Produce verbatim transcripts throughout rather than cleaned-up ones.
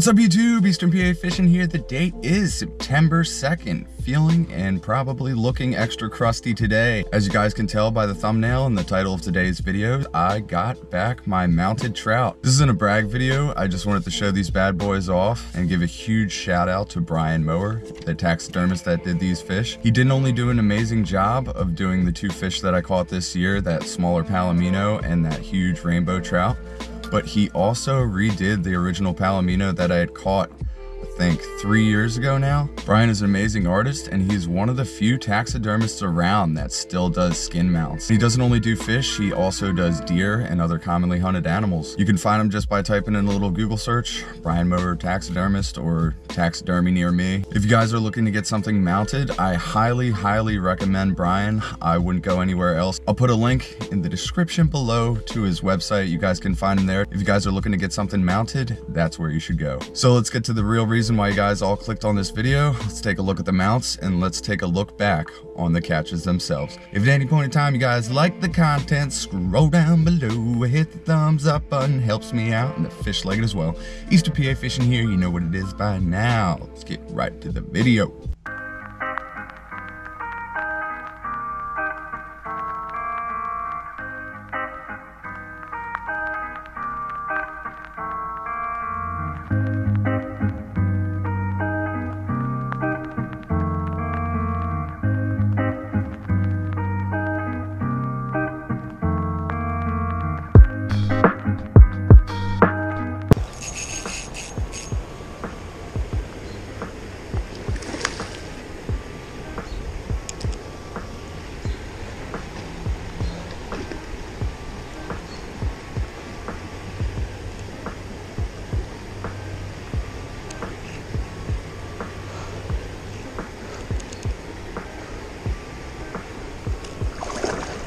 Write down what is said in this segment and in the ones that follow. What's up YouTube, Eastern P A Fishing here. The date is September second. Feeling and probably looking extra crusty today. As you guys can tell by the thumbnail and the title of today's video, I got back my mounted trout. This isn't a brag video. I just wanted to show these bad boys off and give a huge shout out to Brian Mower, the taxidermist that did these fish. He didn't only do an amazing job of doing the two fish that I caught this year, that smaller palomino and that huge rainbow trout, but he also redid the original palomino that I had caught, I think, three years ago now. Brian is an amazing artist, and he's one of the few taxidermists around that still does skin mounts. He doesn't only do fish, he also does deer and other commonly hunted animals. You can find him just by typing in a little Google search, Brian Mower taxidermist or taxidermy near me. If you guys are looking to get something mounted, I highly, highly recommend Brian. I wouldn't go anywhere else. I'll put a link in the description below to his website. You guys can find him there. If you guys are looking to get something mounted, that's where you should go. So let's get to the real reason why you guys all clicked on this video. Let's take a look at the mounts and let's take a look back on the catches themselves. If at any point in time you guys like the content, scroll down below, hit the thumbs up button, helps me out, and the fish like it as well. Eastern P A Fishing here, you know what it is by now. Let's get right to the video.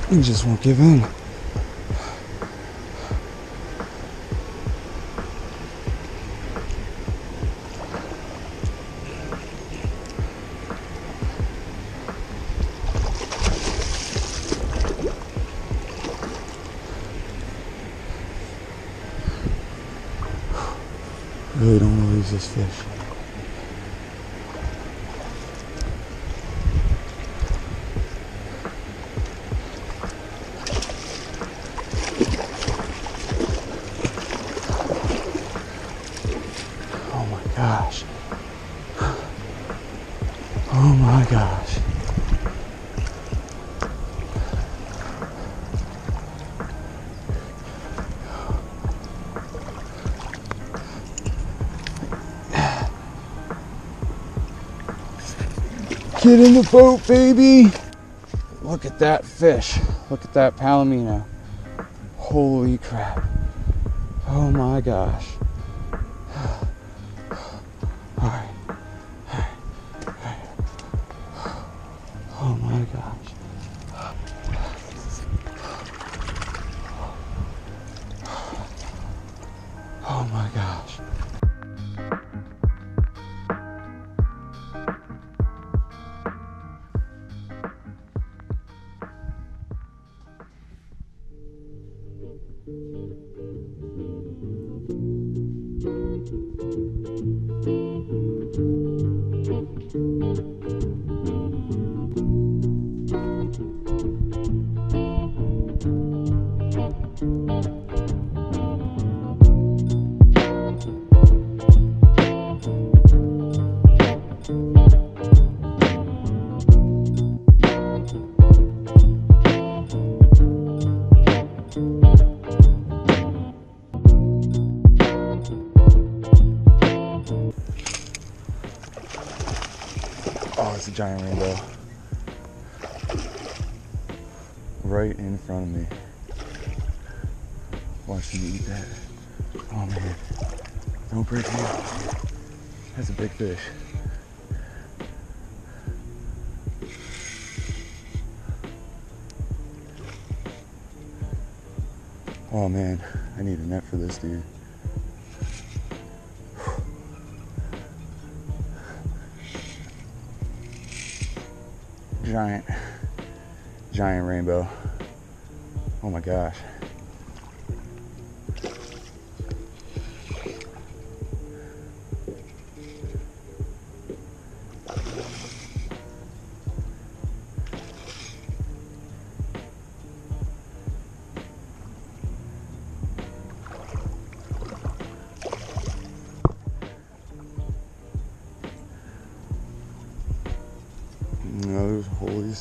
He just won't give in. Really don't want to lose this fish. Gosh. Oh my gosh. Get in the boat, baby. Look at that fish. Look at that palomino. Holy crap. Oh my gosh. Oh my gosh. It's a giant rainbow right in front of me. Watch me eat that. Oh man, don't break me up. That's a big fish. Oh man, I need a net for this dude. Giant, giant rainbow. Oh my gosh.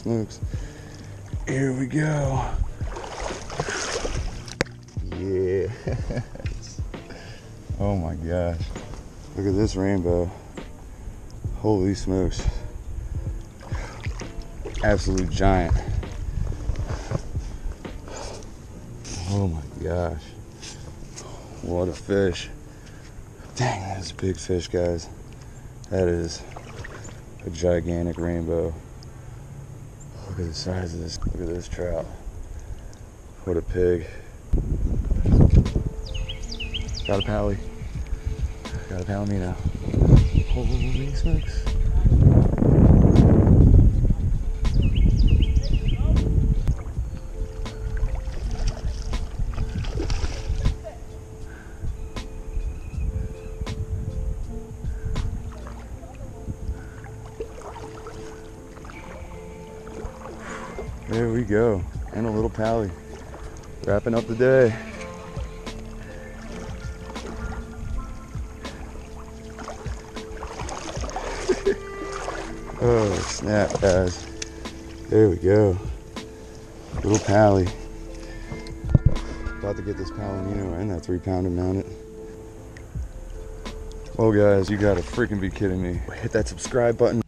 smokes. Here we go. Yeah. Oh my gosh. Look at this rainbow. Holy smokes. Absolute giant. Oh my gosh. What a fish. Dang, that's a big fish, guys. That is a gigantic rainbow. Look at the size of this. Look at this trout. What a pig. Got a pally. Got a palomino. Holy smokes. There we go, and a little pally. Wrapping up the day. Oh, snap, guys. There we go. Little pally. About to get this palomino and that three pounder mounted. Oh, guys, you gotta freaking be kidding me. Hit that subscribe button.